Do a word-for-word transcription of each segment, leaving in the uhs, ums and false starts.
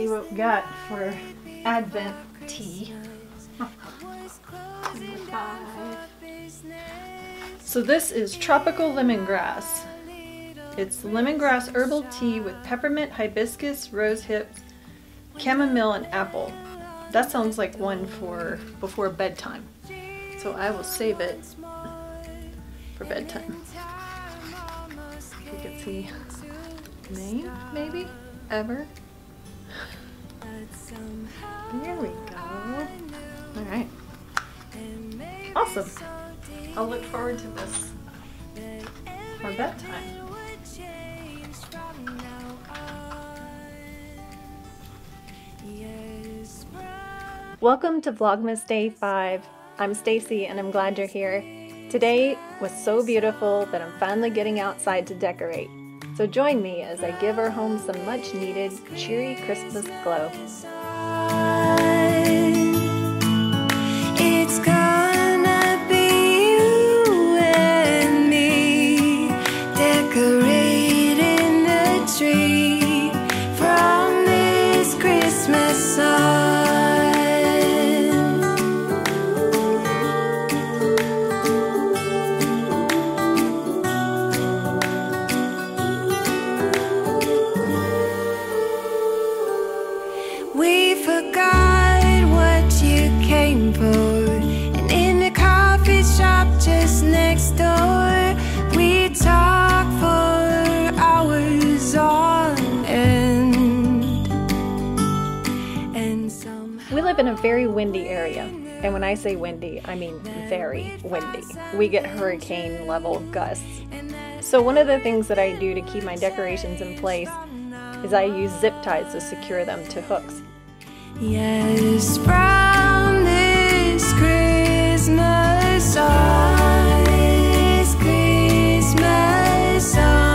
see what we got for Advent tea. So this is tropical lemongrass. It's lemongrass herbal tea with peppermint, hibiscus, rose hips, chamomile, and apple. That sounds like one for before bedtime. So I will save it for bedtime. You can see the name, maybe? Ever? There we go. Alright. Awesome. I'll look forward to this for bedtime. Welcome to Vlogmas Day five. I'm Stacy and I'm glad you're here. Today was so beautiful that I'm finally getting outside to decorate. So join me as I give our home some much needed cheery Christmas glow. It's gonna be you and me decorating the tree from this Christmas song. In a very windy area, and when I say windy, I mean very windy. We get hurricane level gusts. So one of the things that I do to keep my decorations in place is I use zip ties to secure them to hooks. Yes, from this Christmas on, this Christmas on.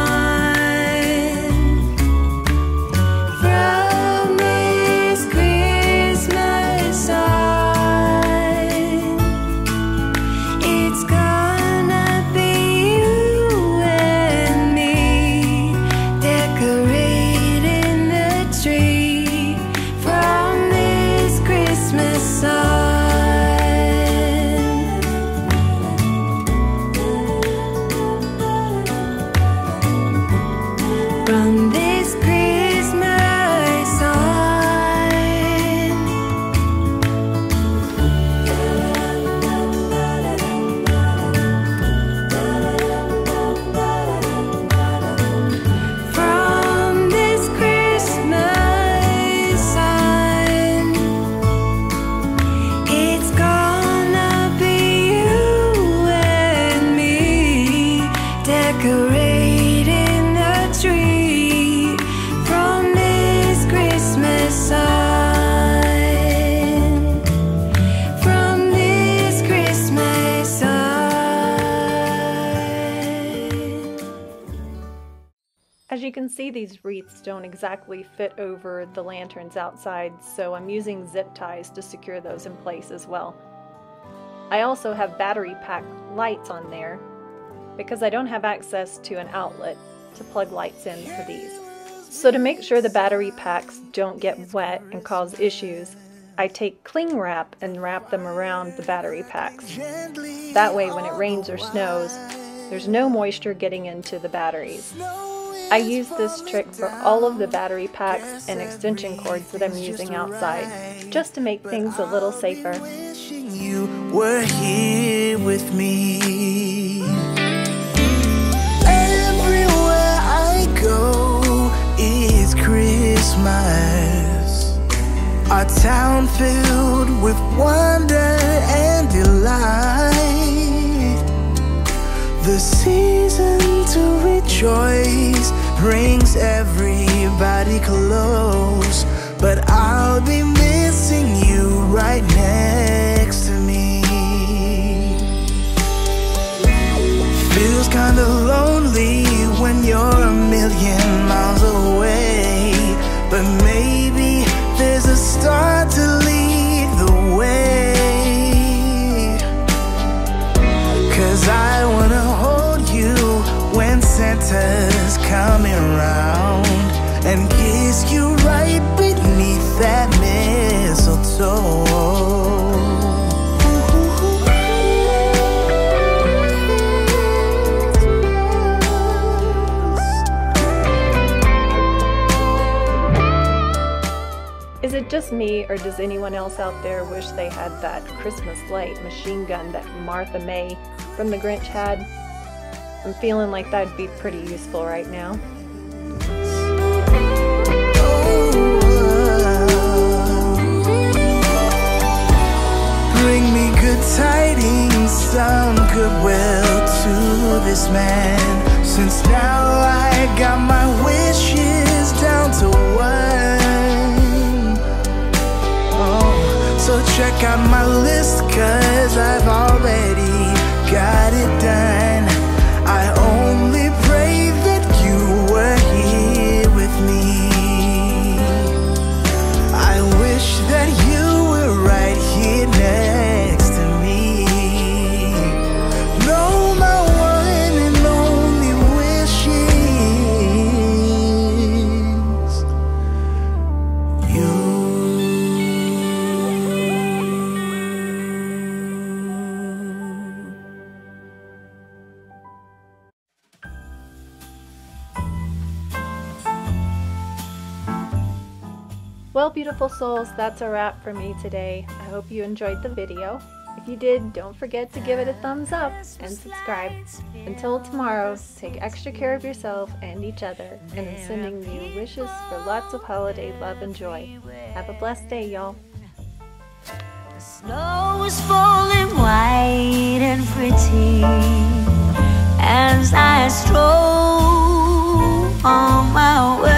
As you can see, these wreaths don't exactly fit over the lanterns outside, so I'm using zip ties to secure those in place as well. I also have battery pack lights on there because I don't have access to an outlet to plug lights in for these. So to make sure the battery packs don't get wet and cause issues, I take cling wrap and wrap them around the battery packs. That way when it rains or snows, there's no moisture getting into the batteries. I use this trick for all of the battery packs and extension cords that I'm using outside, just to make things a little safer. Wishing you were here with me. Everywhere I go is Christmas. Our town filled with wonder and delight. The season to rejoice brings everybody close, but I'll be missing you right next to me. Feels kinda lonely when you're a million miles away, but maybe there's a star to lead the way. Cause I wanna hold you when Santa's coming round and kiss you right between Is it just me, or does anyone else out there wish they had that Christmas light machine gun that Martha May from The Grinch had? I'm feeling like that'd be pretty useful right now. Bring me good tidings, some goodwill to this man, since now I got my wishes down to one. So check out my list, cause I've already got it done. I only pray that you were here with me. I wish that you were right here next to me. No, my one and only wish is you. Well, beautiful souls, that's a wrap for me today. I hope you enjoyed the video. If you did, don't forget to give it a thumbs up and subscribe. Until tomorrow, take extra care of yourself and each other, and I'm sending you wishes for lots of holiday love and joy. Have a blessed day, y'all. The snow was falling white and pretty as I strolled on my way.